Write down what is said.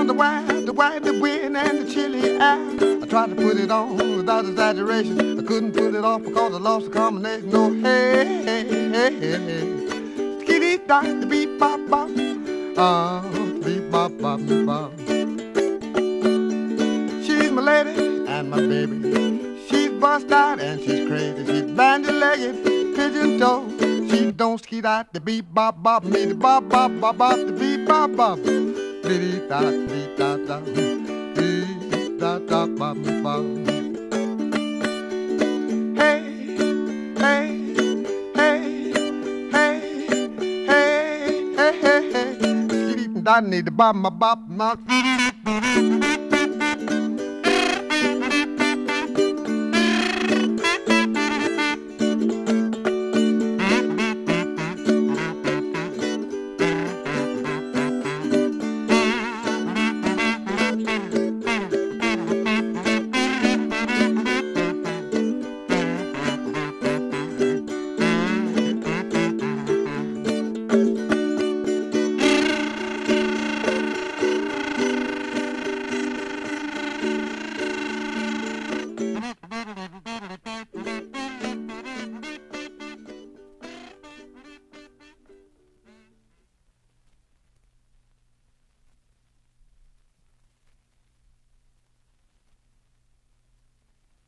down the wine, the wind, and the chilly air. I tried to put it on without exaggeration. I couldn't put it on because I lost the combination. Oh, hey, hey, hey, hey. Skitty dot, the beep, bop, bop. Beep, bop, bop, bop. She's my lady and my baby. She's bust out and she's crazy. She's bandy-legged, pigeon-toed. She don't ski out the beep bop bop me the bop bop bop bop the beep bop bop dee da dee da da dee da da bop bop. Hey hey hey hey hey hey hey hey. Ski dee da dee da bop bop bop bop.